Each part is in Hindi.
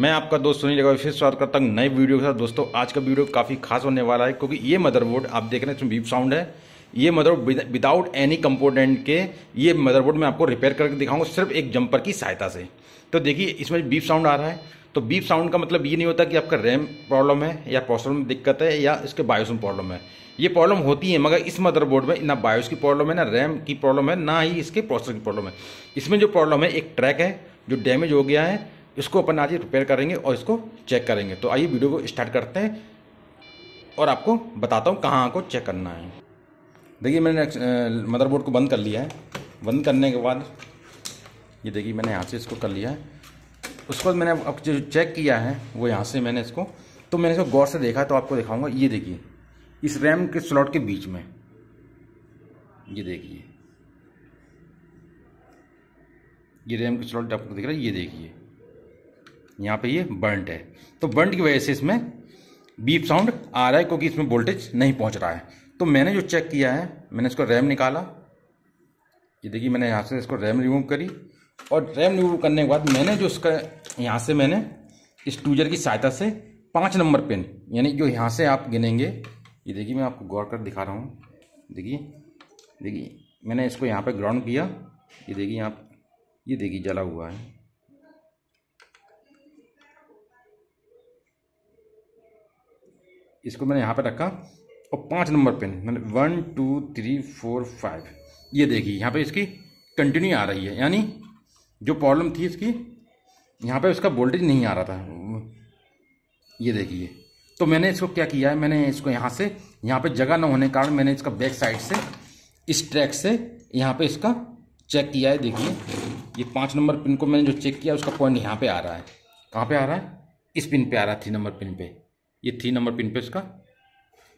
मैं आपका दोस्त सुनील जगह फिर स्वागत करता हूं नए वीडियो के साथ। दोस्तों आज का वीडियो काफ़ी खास होने वाला है क्योंकि ये मदरबोर्ड आप देख रहे हैं, इसमें बीप साउंड है। ये मदरबोर्ड विदाउट एनी कंपोनेंट के ये मदरबोर्ड मैं आपको रिपेयर करके दिखाऊंगा सिर्फ एक जंपर की सहायता से। तो देखिए इसमें बीप साउंड आ रहा है, तो बीप साउंड का मतलब ये नहीं होता कि आपका रैम प्रॉब्लम है या प्रोसेसर में दिक्कत है या इसके बायोस में प्रॉब्लम है। ये प्रॉब्लम होती है मगर इस मदरबोर्ड में ना बायोस की प्रॉब्लम है, ना रैम की प्रॉब्लम है, ना ही इसके प्रोसेसर की प्रॉब्लम है। इसमें जो प्रॉब्लम है एक ट्रैक है जो डैमेज हो गया है, इसको अपन आज रिपेयर करेंगे और इसको चेक करेंगे। तो आइए वीडियो को स्टार्ट करते हैं और आपको बताता हूँ कहाँ को चेक करना है। देखिए मैंने मदरबोर्ड को बंद कर लिया है। बंद करने के बाद ये देखिए मैंने यहाँ से इसको कर लिया है। उसके बाद मैंने अब जो चेक किया है वो यहाँ से मैंने इसको मैंने इसको गौर से देखा तो आपको दिखाऊंगा। ये देखिए इस रैम के स्लॉट के बीच में ये देखिए, ये रैम के स्लॉट आपको दिख रहा है। ये देखिए यहाँ पे ये बर्न्ट है, तो बर्न्ट की वजह से इसमें बीप साउंड आ रहा है क्योंकि इसमें वोल्टेज नहीं पहुँच रहा है। तो मैंने जो चेक किया है, मैंने इसको रैम निकाला, ये देखिए मैंने यहाँ से इसको रैम रिमूव करी और रैम रिमूव करने के बाद मैंने जो इसका यहाँ से मैंने इस टूजर की सहायता से 5 नंबर पिन यानी जो यहाँ से आप गिनेंगे, ये देखिए मैं आपको गौर कर दिखा रहा हूँ। देखिए मैंने इसको यहाँ पर ग्राउंड किया, ये देखिए यहाँ, ये देखिए जला हुआ है। इसको मैंने यहाँ पर रखा और 5 नंबर पिन मैंने 1 2 3 4 5 ये देखिए यहाँ पे इसकी कंटिन्यू आ रही है, यानी जो प्रॉब्लम थी इसकी यहाँ पे उसका वोल्टेज नहीं आ रहा था। ये देखिए, तो मैंने इसको क्या किया है, मैंने इसको यहाँ से यहाँ पे जगह न होने के कारण मैंने इसका बैक साइड से इस ट्रैक से यहाँ पे इसका चेक किया है। देखिए ये 5 नंबर पिन को मैंने जो चेक किया उसका पॉइंट यहाँ पर आ रहा है। कहाँ पर आ रहा है? इस पिन पर आ रहा है, 3 नंबर पिन पर। ये 3 नंबर पिन पे इसका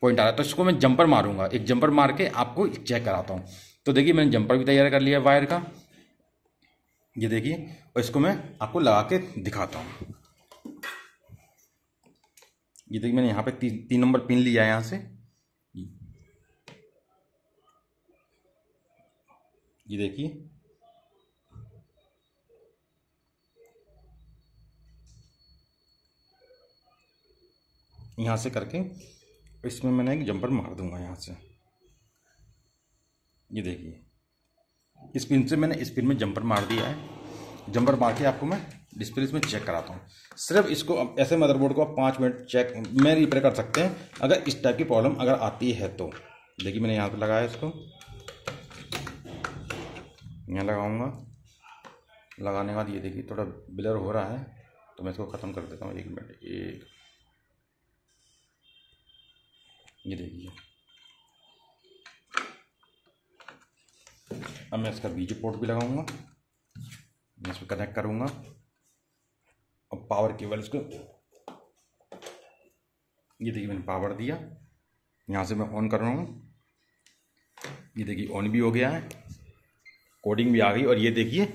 पॉइंट आ रहा है, तो इसको मैं जंपर मारूंगा। एक जंपर मार के आपको चेक कराता हूँ। तो देखिए मैंने जंपर भी तैयार कर लिया वायर का, ये देखिए, और इसको मैं आपको लगा के दिखाता हूँ। ये देखिए मैंने यहाँ पे 3 नंबर पिन लिया है यहाँ से, ये देखिए। यहाँ से करके इसमें मैंने एक जंपर मार दूंगा यहाँ से, ये देखिए इस पिन से मैंने इस पिन में जंपर मार दिया है। जंपर मार के आपको मैं डिस्प्ले में चेक कराता हूँ। सिर्फ इसको ऐसे मदरबोर्ड को आप 5 मिनट चेक में रिपेयर कर सकते हैं अगर इस टाइप की प्रॉब्लम अगर आती है तो। देखिए मैंने यहाँ पर लगाया, इसको यहाँ लगाऊँगा। लगाने के बाद ये देखिए थोड़ा ब्लर हो रहा है, तो मैं इसको ख़त्म कर देता हूँ। 1 मिनट, ये देखिए अब मैं इसका वीडियो पोर्ट भी लगाऊंगा, मैं इसको कनेक्ट करूंगा और पावर केबल इसको, ये देखिए मैंने पावर दिया, यहाँ से मैं ऑन कर रहा हूँ। ये देखिए ऑन भी हो गया है, कोडिंग भी आ गई और ये देखिए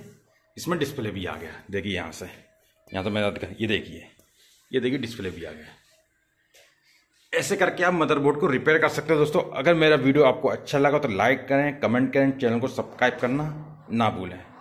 इसमें डिस्प्ले भी आ गया। देखिए यहाँ से मेरा ये देखिए डिस्प्ले भी आ गया। ऐसे करके आप मदरबोर्ड को रिपेयर कर सकते हो। दोस्तों अगर मेरा वीडियो आपको अच्छा लगा तो लाइक करें, कमेंट करें, चैनल को सब्सक्राइब करना ना भूलें।